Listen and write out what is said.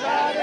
Jai Hind!